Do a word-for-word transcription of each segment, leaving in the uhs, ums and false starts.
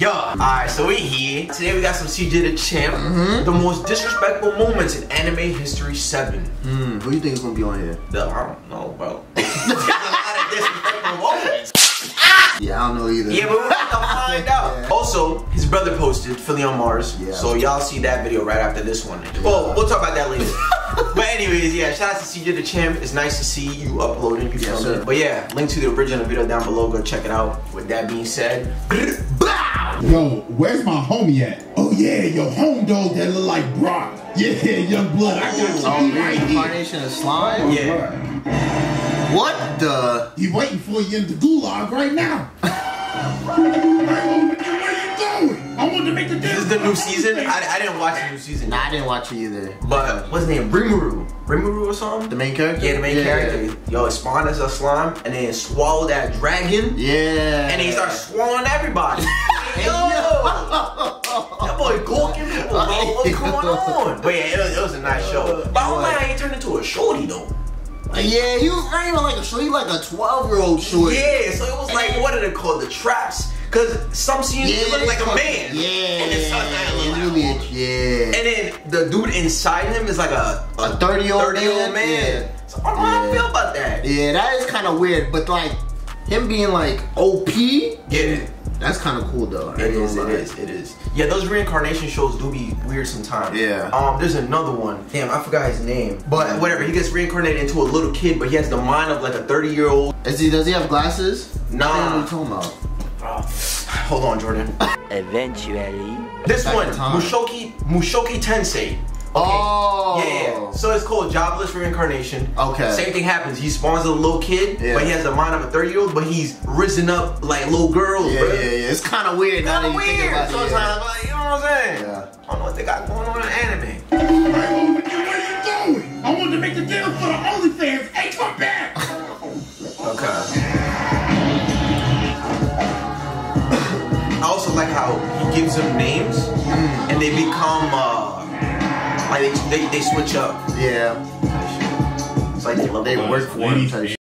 Yo, alright, so we here. Today we got some C J the Champ, mm-hmm. the most disrespectful moments in anime history seven. Mm, who do you think is gonna be on here? The, I don't know, bro. There's a lot of disrespectful moments. Yeah, I don't know either. Yeah, but we're gonna find out. Yeah. Also, his brother posted PhillyOnMars, yeah, so y'all see that video right after this one. Yeah. Well, we'll talk about that later. But anyways, yeah, shout out to C J the Champ. It's nice to see you uploading. You yes, sir. But yeah, link to the original video down below. Go check it out. With that being said, yo, where's my homie at? Oh yeah, your home dog that look like Brock. Yeah, young blood, I got you. Oh, reincarnation of slime. Yeah. Right. What the? He waiting for you in the gulag right now. I want to make the this is the new season. I, I didn't watch the new season. Nah, I didn't watch it either. But what's his name? Rimuru. Rimuru or something? The main character? Yeah, the main yeah, character. Yeah. Yo, it spawned as a slime and then swallowed that dragon. Yeah. And he started swallowing everybody. Hey, yo! That boy gawking people, bro. What's going on? But yeah, it was, it was a nice show. But I'm like, he turned into a shorty though. Like, yeah, he was not even like a shorty, like a twelve year old shorty. Yeah, so it was like, what are they called? The traps. Cause some scenes yeah, he looked like a man. Yeah. And then like really a, yeah. And then the dude inside him is like a a thirty year old man. Yeah. So I don't know yeah. how I feel about that. Yeah, that is kinda weird, but like him being like O P, yeah. That's kinda cool though. It is, it is, it is. Yeah, those reincarnation shows do be weird sometimes. Yeah. Um, there's another one. Damn, I forgot his name. But whatever, he gets reincarnated into a little kid, but he has the mind of like a thirty year old. Is he, does he have glasses? Nah. What are talking about? Oh, hold on, Jordan. Eventually. This back one, Mushoku Mushoku Tensei. Okay. Oh. Yeah. So it's called Jobless Reincarnation. Okay. Same thing happens. He spawns a little kid, yeah. but he has the mind of a thirty year old, but he's risen up like little girls. Yeah, bro. yeah, yeah. It's kind of weird. Kind of weird. Sometimes, it, yeah. like, you know what I'm saying? Yeah. I don't know what they got going on in anime. What are you doing? I wanted to make the deal for the OnlyFans. Hey, come back. Okay. I also like how he gives them names mm. and they become uh, like they, they switch up. Yeah. It's like they, they work for him.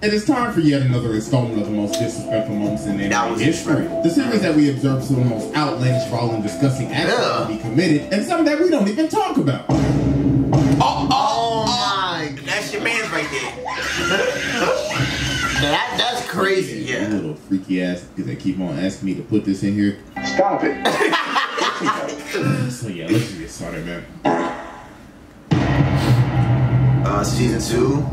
It is time for yet another installment of the most disrespectful moments in anime history. The series that we observe some of the most outlandish, foul, and disgusting acts yeah. that we committed, and some that we don't even talk about. Oh, oh, oh my! That's your man's right there. Now that, that's crazy. Yeah. You little freaky ass because they keep on asking me to put this in here. Stop it. So yeah, let's get started, man. Uh, season two.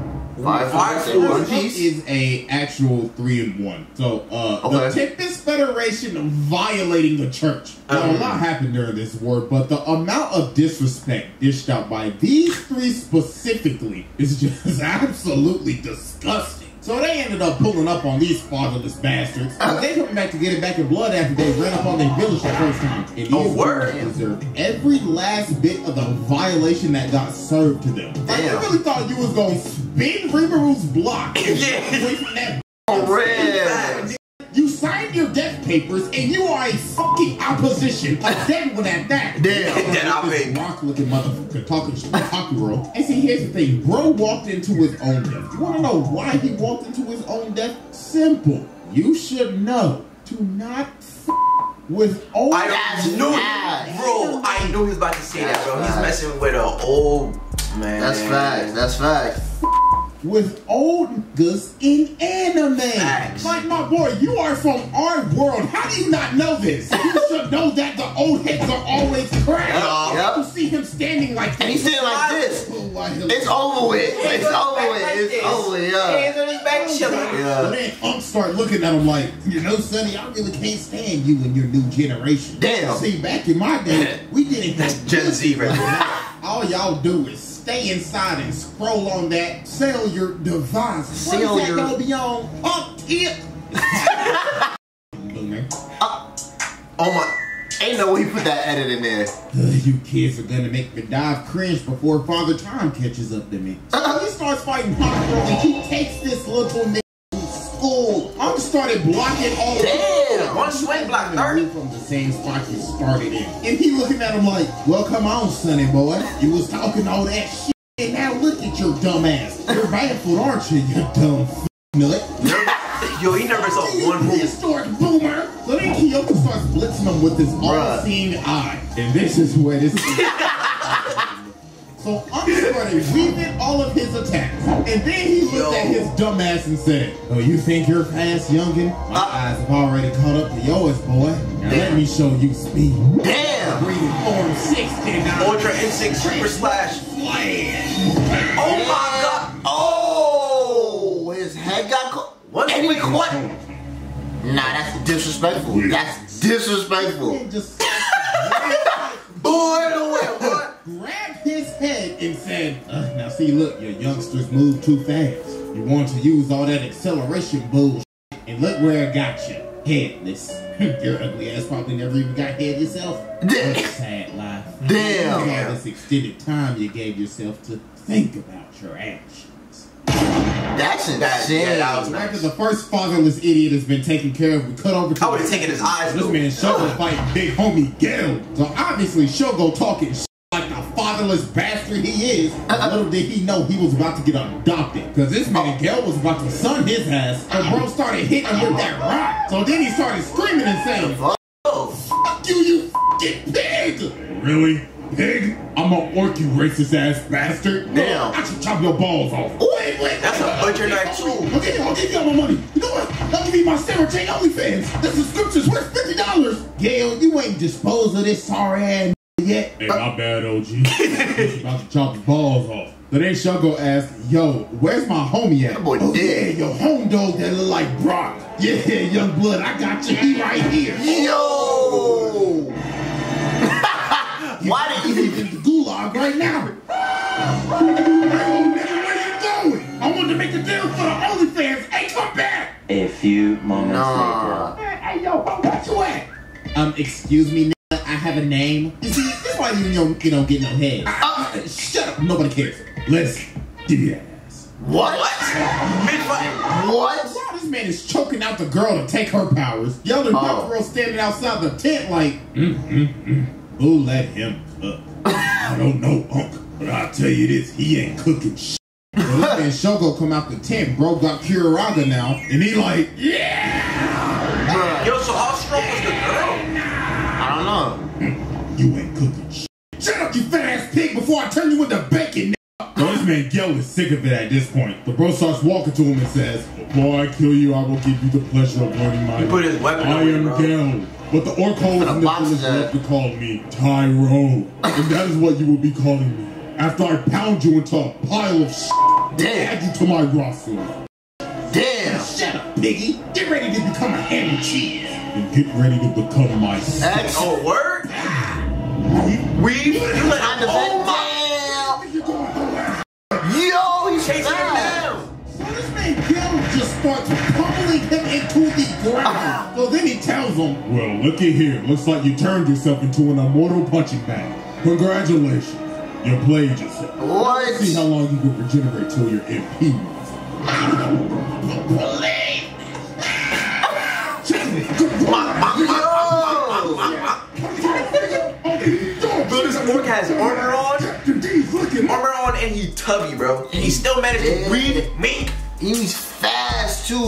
Five, five, four. One Piece is a actual three and one. So uh, okay. the Tempest Federation violating the church. Now, um, a lot happened during this war, but the amount of disrespect dished out by these three specifically is just absolutely disgusting. So they ended up pulling up on these fatherless bastards. Uh, they come back to get it back in blood after they ran up on their village the first time. And these oh, word. Deserved every last bit of the violation that got served to them. Like, you really thought you was gonna spin Rimuru's block and away from that red. You signed your death papers and you are a fucking opposition. A dead one at that. Damn. That I think. Rock looking motherfucker talking to Takuro. And see, here's the thing. Bro walked into his own death. You want to know why he walked into his own death? Simple. You should know. Do not f with old I knew it. Bro, I knew he was about to say that, bro. He's messing with an old man. That's facts. That's facts. With old niggas in anime. Facts. Like, my boy, you are from our world. How do you not know this? You should know that the old heads are always cracked. Uh, yep. You see him standing like this. And he's standing like this. It's over with. It's over with. It's, it's over with. Hands on his back chilling. Yeah. Man, Unc start looking at him like, you know, Sonny, I really can't stand you and your new generation. Damn. See, back in my day, we didn't. That's Gen Z right now. All y'all do is stay inside and scroll on that cellular device. Cellular. What is that gonna be on? Up tip. uh, oh my! Ain't no way you put that edit in there. You kids are gonna make me dive cringe before Father Time catches up to me. So he starts fighting Hopper and he takes this little nigga to school. I'm started blocking all. Damn! One swing block thirty from the same spot you started in. And he looking at him like, "Well, come on, sonny boy. You was talking all that shit." And now look at your dumb ass. You're barefoot, aren't you, you dumb f***ing nut? Yo, he never saw one move. Historic boomer. Let me Kyoko start blitzing them with his all-seeing eye. And this is where this So Understudy redid all of his attacks, and then he looked Yo. at his dumbass and said, "Oh, you think you're fast, youngin? My uh, eyes have already caught up to yours, boy. Now damn. let me show you speed." Damn! Breathing form sixty-nine. Ultra Insect Super Slash. Flash. Oh my god! Oh, his head got caught. What? And we caught. Nah, that's disrespectful. Yeah. That's disrespectful. Just boy, the way what? Grabbed his head and said, uh, "Now see, look, your youngsters move too fast. You want to use all that acceleration bullshit, and look where it got you, headless. Your ugly ass probably never even got head yourself. Sad life. Damn. You had this extended time you gave yourself to think about your actions. That's insane. That, yeah, that was nice. After the first fatherless idiot has been taken care of, we cut over to I would have taken his eyes. This man Shogo fighting big homie Gale. So obviously Shogo talking shit. Like the fatherless bastard he is, uh, little did he know he was about to get adopted. Because this man, Gale, was about to sun his ass, and bro started hitting him with that rock. So then he started screaming and saying, "Oh, fuck you, you fucking pig! Really? Pig? I'm gonna orc you, racist ass bastard. Damn. I should chop your balls off." Wait, wait, that's a butcher knife too. I'll give you, I'll give you all my money. You know what? I'll give you my Sarah J. OnlyFans. The subscription's worth fifty dollars. Gale, you ain't disposed of this sorry ass. Yeah. Hey, my bad, O G. He's about to chop his balls off. So then Shogo asked, "Yo, where's my homie at?" That boy oh, dead. Yeah, your home dog that look like Brock. Yeah, young blood, I got you. He right here. Yo! Why did you in the gulag right now? Where you going? I wanted to make a deal for the OnlyFans. Hey, come back! A few moments nah. later. Hey, yo, bro, what you at? Um, excuse me, I have a name. You see, that's why you don't, you don't get no head. Uh, shut up, nobody cares. Let's give you that ass. What? What? What? Wow, this man is choking out the girl to take her powers. The other oh. girl standing outside the tent like, mm, mm, mm. Who let him cook? I don't know, Unc, but I'll tell you this, he ain't cooking shit. Well, look at Shogo come out the tent, bro got Kuraraga now, and he like, yeah! Yo, so how strong was the girl? I don't know. You ain't cooking shit. Shut up, you fat-ass pig, before I turn you into bacon, nigga. Bro, this man Gale is sick of it at this point. The bro starts walking to him and says, "Before I kill you, I will give you the pleasure of learning my name. Put his weapon I am bro. Gale, but the orc holes in the village love to call me Tyrone. And that is what you will be calling me after I pound you into a pile of shit. Damn. Add you to my roster. Damn. Shut up, piggy. Get ready to become a ham and cheese. And get ready to become my son." That's a word? We put him on the bed. Yo, he's chasing him down. So this man Gale just starts pummeling him into the ground. So then he tells him, "Well, looky here. Looks like you turned yourself into an immortal punching bag. Congratulations. You played yourself. What? Let's see how long you can regenerate till your M P moves." Orc has armor on, armor on, and he tubby, bro. And he still managed to read me. He's fast too.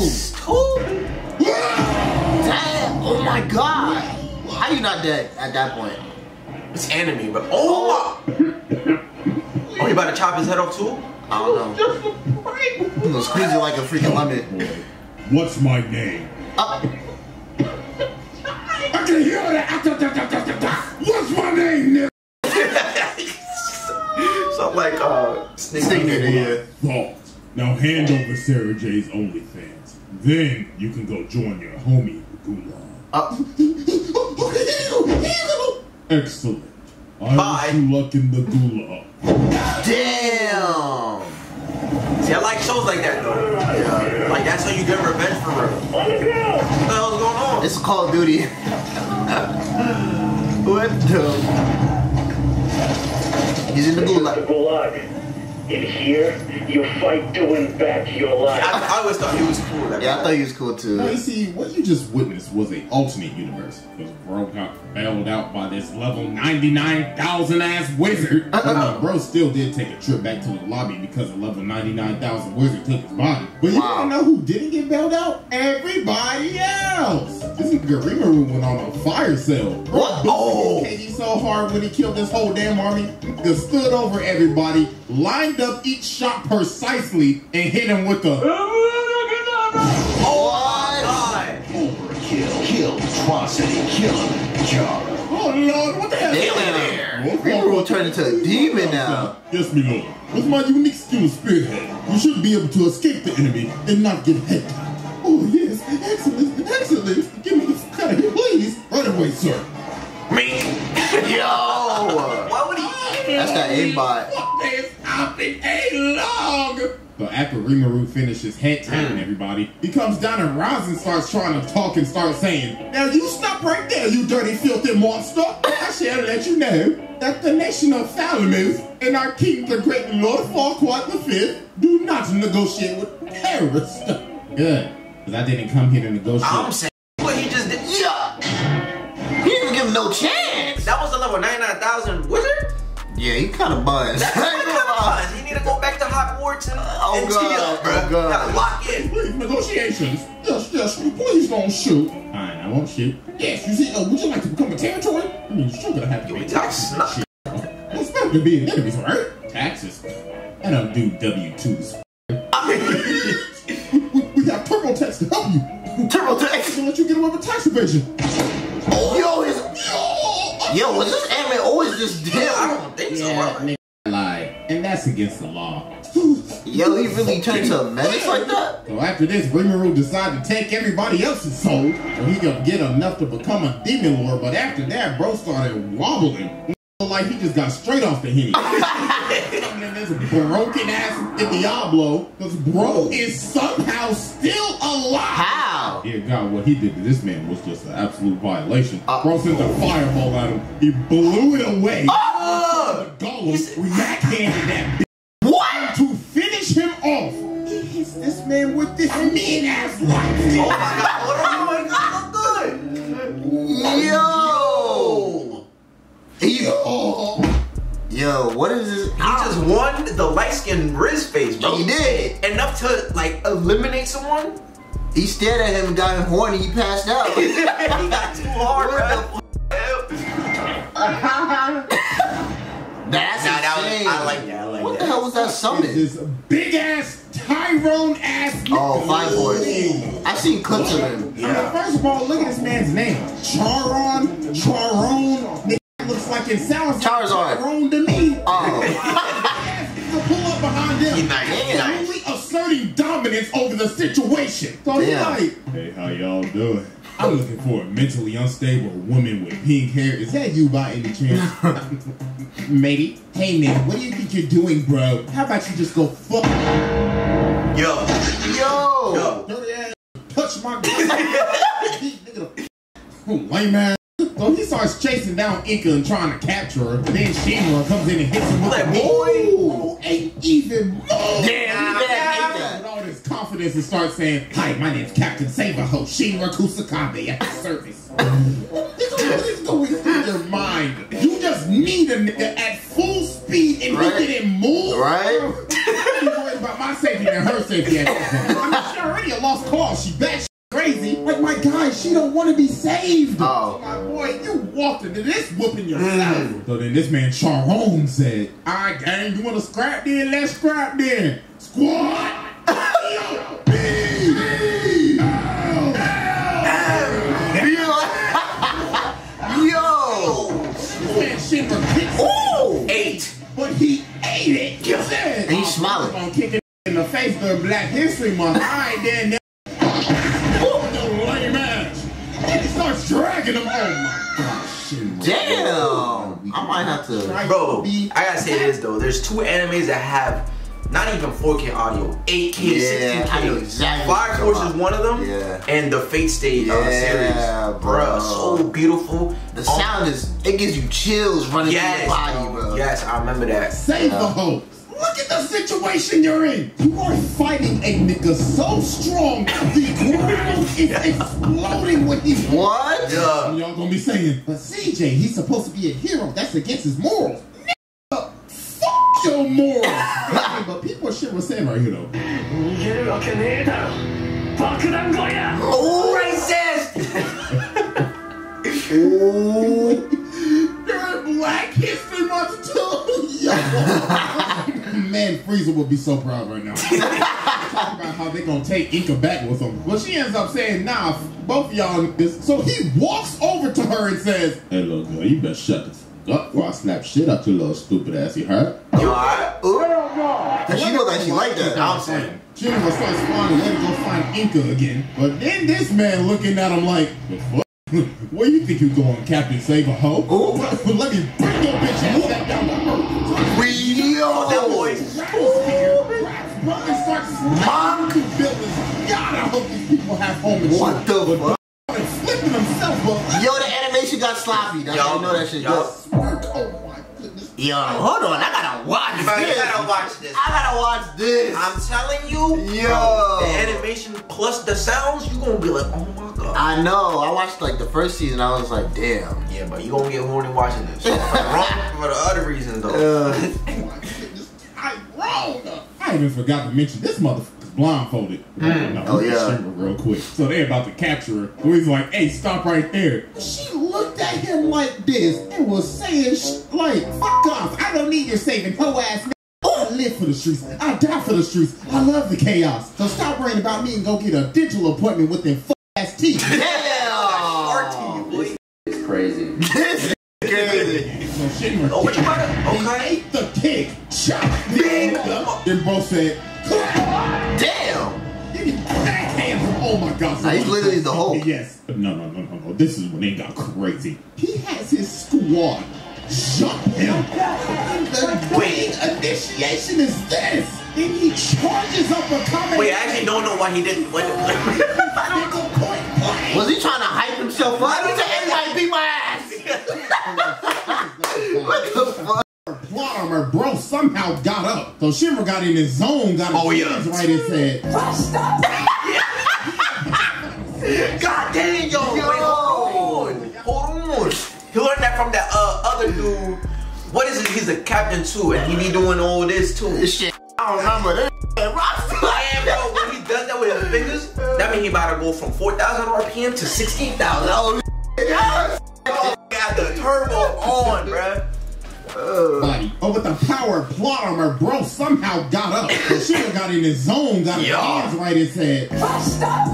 Damn! Oh my god! How you not dead at that point? It's anime, but oh! Oh, you about to chop his head off too? I don't know. He's gonna squeeze it like a freaking lemon. What's my name? Up. I can hear that. What's my name, nigga? So I'm like, uh, snake nigga, yeah. Now hand over Sarah J's OnlyFans. Then you can go join your homie, Gulag. Uh, Excellent. I Bye. wish you luck in the Gulag. Damn. See, I like shows like that, though. Yeah. Like, that's how you get revenge for real. What the hell's going on? It's Call of Duty. What the? He's in the gulag. In here, you fight doing back your life. I, I always thought he was cool. That yeah, guy. I thought he was cool too. Now, you see, what you just witnessed was an alternate universe. It was broke out, bailed out by this level ninety-nine thousand ass wizard. Uh, uh, uh, bro still did take a trip back to the lobby because the level ninety-nine thousand wizard took his body. But you wow. wanna know who didn't get bailed out? Everybody else! This nigga Rimuru went on a fire sale. Bro, oh. He so hard when he killed this whole damn army. He stood over everybody, lined up each shot precisely, and hit him with a oh, overkill, kill, atrocity, killer, Jara. Oh Lord, what the hell is there? Well, Rimuru will turn into a demon now. Yes, me lord. With my unique skill, Spearhead, you should be able to escape the enemy and not get hit. Oh yes, excellent, excellent. Give me this out of here, please. Right away, sir. Me? Yo! Why would he? That's that aimbot. What this? I've been a long. But after Rimuru finishes head turning everybody, he comes down and Rosin starts trying to talk and starts saying, now you stop right there, you dirty, filthy monster. I shall let you know that the nation of Thalamus and our king, the great Lord Farquaad the fifth, do not negotiate with terrorists. Good, because I didn't come here to negotiate. I'm saying what he just did. Yeah. He didn't give him no chance. That was the level ninety-nine thousand wizard? Yeah, he kind of buzzed. That's kind of buzzed. He need to go back to Hogwarts and, oh, and God. T L, bro. Oh, God. Gotta lock in. Please, negotiations. Yes, yes, please don't shoot. Fine, I won't shoot. Yes, you see, uh, would you like to become a territory? I mean, you're gonna have to pay taxes and shit. I expect to be an enemy, right? Taxes? I don't do W twos. we, we, we got TurboTax to help you. TurboTax? To let you get away with tax evasion. Oh, yo, his... Yo, was this anime always just dead? Yeah, I don't think yeah, so, bro. Nigga lied, and that's against the law. Yo, he really turned to a menace like that? So after this, Rimuru decided to take everybody else's soul, so he could get enough to become a demon lord, but after that, bro started wobbling. Like he just got straight off the henny. And then this broken ass Diablo, because bro is somehow still alive. How? Yeah, God, what he did to this man was just an absolute violation. Uh, bro sent a fireball at him. He blew it away. Uh, the Golem backhanded that bitch. What? To finish him off. He hits this man with this mean ass light. Oh my God. Oh my God. Yo. Yo. Yo, what is this? He Ow. just won the light-skinned Riz face, bro. He did. Enough to, like, eliminate someone? He stared at him and got him horny. He passed out. He got too hard, bro. That's nah, insane. That was, I like that. I like what that. the hell was that summon? This big-ass Tyrone-ass. Oh, Five Boys. I've seen clips of him. Yeah. I mean, first of all, look at this man's name. Charon. Charon. Looks like it sounds Charizard. like Charon to me. Oh. Yes, to pull up behind them. He's nice. He's nice. Only asserting dominance over the situation. So he's like, hey, how y'all doing? I'm looking for a mentally unstable woman with pink hair. Is that you by any chance? Maybe. Hey, man, what do you think you're doing, bro? How about you just go fuck? Yo. Yo. Yo. Dirty ass. Touch my nigga. Lame ass. So he starts chasing down Inka and trying to capture her. Then Shinra comes in and hits him with that boy. Ain't even more. Damn, yeah, with all this confidence and starts saying, hi, my name's Captain Saberho, Shinra Kusakabe at the service. What is going through your mind? You just need a nigga at full speed and right. he didn't move. Right? She's worried about my safety and her safety at that point. I mean, she already a lost cause. She back. Crazy, like my God, she don't want to be saved. Oh, my boy, you walked into this whooping yourself. Mm. So then this man Charon said, "All right, gang, you want to scrap? Then let's scrap. Then squad." Yo, yo, eight, but he ate it. He said, "He's smiling." I'm kicking in the face during Black History Month. All right, then. Dragging him, oh my gosh. Damn! I might have to. Bro, I gotta say this though. There's two animes that have not even four K audio, eight K, yeah, sixteen K. I know exactly. Fire Force is one of them, yeah. And the Fate Stay yeah, uh, series. Bro, so beautiful. The sound oh. is, it gives you chills running yes. through your body, bro. Yes, I remember that. Save yeah. the hope. Look at the situation you're in. You are fighting a nigga so strong, the ground is exploding with these. What? Yeah. Y'all gonna be saying, but C J, he's supposed to be a hero. That's against his morals. Nigga, fuck your morals. Okay, but people are shit with Samurai, you know. Oh, racist! Ooh. During Black History Month too. Yo. Man, Frieza would be so proud right now. Talk about how they gonna take Inka back with him. Well, she ends up saying, nah, both of y'all this. So he walks over to her and says, hey, little girl, you better shut the fuck up or I slap shit out your little stupid ass. You heard? You alright? Ooh. Cause she looked like she liked that. I'm saying. Junior was starts spawning, let him go find Inka again. But then this man looking at him like, the fuck? Where you think you going, Captain Save a Ho? Ooh. Let me bring your bitch and step down the earth. We all that voice. Mom to buildings. God, I hope these people have home and shit. What the fuck? Flipping himself up. Yo, the animation got sloppy. Y'all know that shit. Yo. Oh my goodness. Yo, hold on. I gotta watch bro, this. You gotta watch this. I gotta watch this. I'm telling you. Yo. Bro, the animation plus the sounds, you gonna be like, oh my god. I know. I watched like the first season. I was like, damn. Yeah, but you gonna get horny watching this. So, wrong for the other reasons though. Uh, I even forgot to mention this motherfucker's blindfolded. Mm. No, oh yeah, real quick. So they're about to capture her. So he's like, "Hey, stop right there." She looked at him like this and was saying, sh "Like, fuck off! I don't need your saving hoe ass. I live for the streets. I die for the streets. I love the chaos. So stop worrying about me and go get a dental appointment with them fuck ass teeth." Yeah, teeth. It's crazy. This is crazy. Oh, what you about to? Okay. He ate the pig. Chop. Then both said, damn. You can backhand him. Oh my god. Nah, he's literally the Hulk. Yes. No, no, no, no, no. This is when they got crazy. He has his squad jump him. The big initiation is this. Then he charges up a comment. Wait, I actually don't know why he didn't. What? I don't go point blank. Was he trying to hype himself up? He said, everybody beat my ass. What the fuck? Her plot armor, bro, somehow got up. So Shinra got in his zone, got his oh, yeah. right and said, stop. God damn, yo. yo. Wait, hold on. Hold on. He learned that from that uh, other dude. What is it? He's a captain, too, and he be doing all this, too. This shit. I don't remember that. Damn, bro, when he does that with his fingers, that means he about to go from four thousand R P M to sixteen thousand. Oh, yes. Got the turbo on, bruh. Body. Oh, with the power plot armor, bro, somehow got up. Shinra got in his zone, got his hands right and said, stop!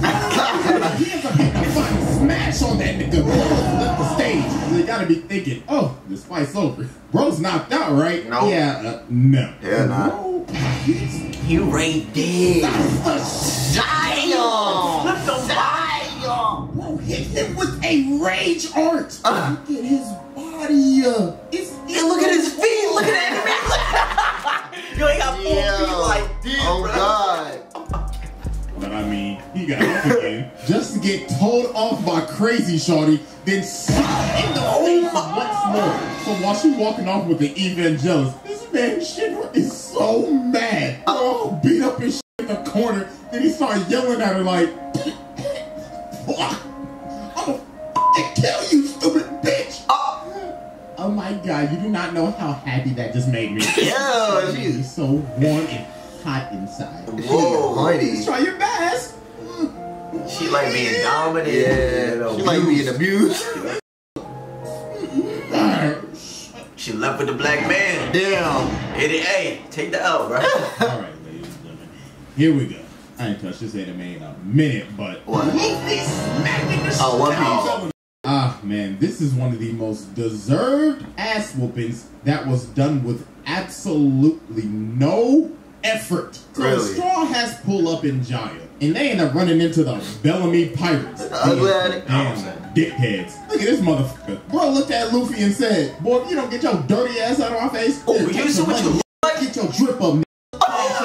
He has a fucking smash on that nigga. Bro left the stage. They gotta be thinking, oh, this fight's over. Bro's knocked out, right? No. Yeah, uh, no. Yeah, nah. Bro, he right there. That's the Jaya! Bro, hit him with a rage art. Uh, look at his body. Uh, it's, it's and look at his feet. Look at that. Yo, he got four yeah. feet like this. Oh, bro. God. But I mean, he got up again just to get told off by crazy shorty, then shot in the face once more. So while she's walking off with the evangelist, this man Shinra is so mad. Oh, beat up his shit in the corner. Then he started yelling at her like, I'm gonna kill you, stupid bitch! Oh. Oh my god, you do not know how happy that just made me. Yeah, she's so warm and hot inside. Whoa, honey. Try your best. She like being dominated. Yeah, she abused. Like being abused. She left with the black man. Damn. eighty-eight. Take the L, bro. Alright, ladies and gentlemen. Here we go. I ain't touched this anime in a minute, but what? Oh, One Piece. Ah man, this is one of the most deserved ass whoopings that was done with absolutely no effort. Really? So Straw Hats pull up in Jaya, and they end up running into the Bellamy Pirates. Damn, damn dickheads. Look at this motherfucker. Bro looked at Luffy and said, boy, if you don't get your dirty ass out of my face, oh, you see what you look like? Get your drip up, man.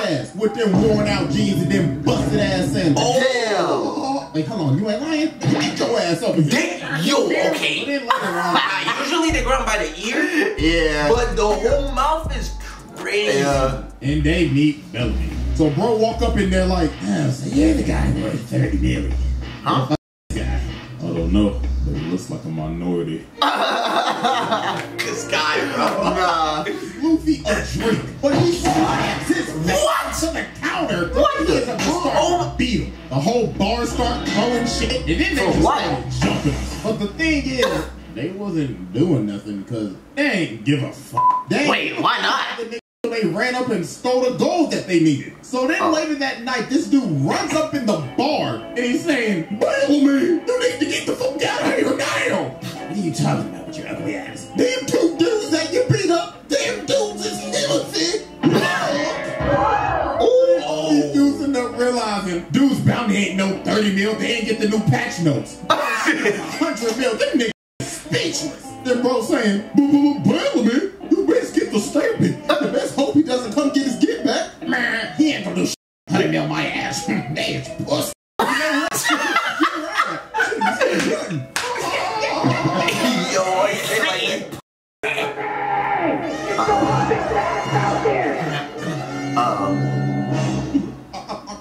Ass with them worn out jeans and them busted ass sandals. Oh, damn. Oh, wait, hold on, you ain't lying? Get your ass up again. Yo, okay. Usually they grab by the ear. Yeah. But the whole mouth is crazy. Yeah. and they meet Bellamy. So bro walk up in there like, oh, so you're the guy worth thirty million. Huh? Guy. I don't know, but he looks like a minority. This guy, bro. Nah. Luffy a drink, but he slams his face to the counter. What? He is a oh. beetle. The whole bar start throwing shit, and then they oh, just start jumping. But the thing is, they wasn't doing nothing because they ain't give a fuck. They Wait, why not? They ran up and stole the gold that they needed. So then oh. later that night, this dude runs up in the bar and he's saying, Bellamy, you need to get the fuck out of here now. What are you talking about with your ugly ass? Them two dudes that you beat up, them dudes is innocent. Oh, oh. These dudes end up realizing, dudes bounty ain't no thirty mil, they ain't get the new patch notes. one hundred mil, them niggas is speechless. Then bro saying, Bellamy, you best get the stamping. The best hope he doesn't come get his get back. Man, he ain't gonna do shit. Honey, nail my ass. That is pussy. I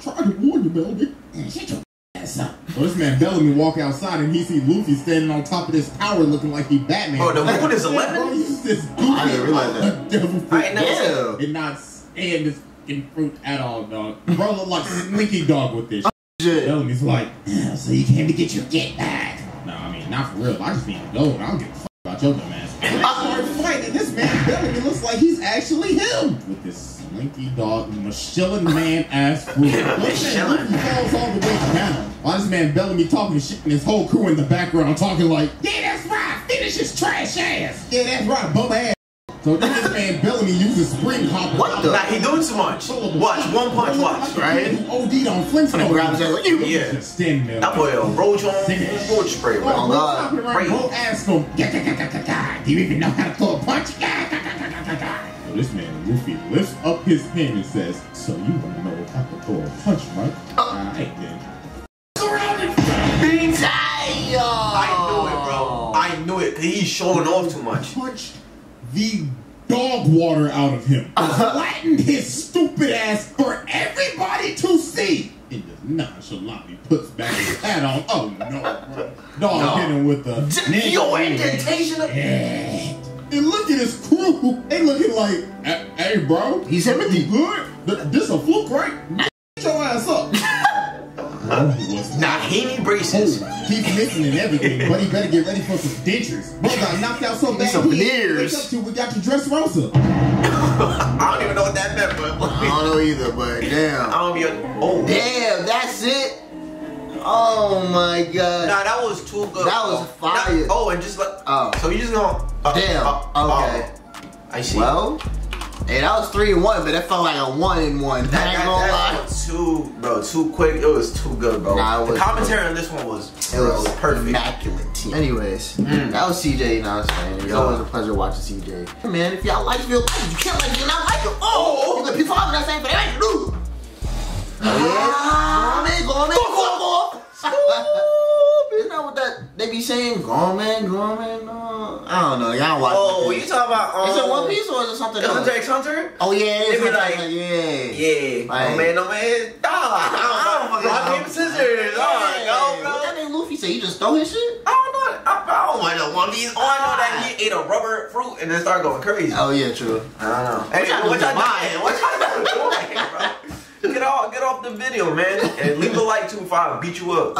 tried to warn you, Bellamy. Shut your ass up. Well, this man Bellamy walk outside and he see Luffy standing on top of this tower looking like he Batman. Oh, the one is eleven? This goofy, oh, I didn't realize that. Devil fruit. I know. Did not stand this fucking fruit at all, dog. Bro look like Slinky Dog with this. Oh, shit. Bellamy's like, yeah, so you came to get your get back. No, I mean, not for real. I just need to go. I don't give a fuck about your dumb ass. They start fighting. This man Bellamy looks like he's actually him. With this Slinky Dog, Michelin man ass fruit. Michelin. He falls all the way down. Why this man Bellamy talking shit and his whole crew in the background talking like, yeah, that's right. Finish his trash ass! Yeah, that's right, bum ass. So then this man Bellamy uses spring hopper. What the? Nah, he doing too much. Watch, one punch, watch, right? OD'd on Flintstone. On the ground, like, yeah. That boy a roach on roach spray, bro. Oh, God. Right. Whole ass go, do you even know how to throw a punch? So this man, Luffy, lifts up his hand and says, so you don't know how to throw a punch, right? Uh, I ain't dead. I knew it, bro. I knew it. He's showing off too much. Punched the dog water out of him. Flattened his stupid ass for everybody to see. And just nonchalantly puts back his hat on. Oh no, bro. Dog hit him with the your indentation of and look at his crew. They looking like, hey bro, he's empty. Good. This a fluke, right? Get your ass up. Bro, he was not heavy braces. Oh, he's missing and everything, but he better get ready for some dentures. Bro got knocked out so bad. Some veneers. We got to Dress Rosa. I don't even know what that meant, but I don't know either. But damn. I don't be a, oh damn, that's it. Oh my god. Nah, that was too good. That was fire. That, oh, and just like oh, so you just gonna uh, damn. Uh, okay. Uh, I see. Well. Hey, that was three and one, but that felt like a one and one. That, that, that was too, bro, too quick. It was too good, bro. Nah, the commentary good. on this one was, it bro, was perfect, immaculate. Team. Anyways, mm. that was C J. You know what I'm saying? It's always a pleasure watching C J. Hey, man, if y'all like it, you can't like it, you not like it. Oh, the people are not saying for everything. Go on, man, go on, man, go on, man. Not what that they be saying. Go on, man, go on, man. I don't know. Y'all watch. Oh, you talking about? Um, is it One Piece or is it something else? Hunter X Hunter? Oh yeah, it is. They be like, like, yeah, yeah. Like, oh man, oh man. Nah, I don't know. Rock paper scissors. Oh my god, bro. What that name Luffy say? He just throw his shit? I don't know. I, I don't want no One Piece. All I know that he ate a rubber fruit and then started going crazy. Oh yeah, true. I don't know. Hey, what y'all doing? What y'all doing, bro? Get off, get off the video, man, and leave a like too if I beat you up.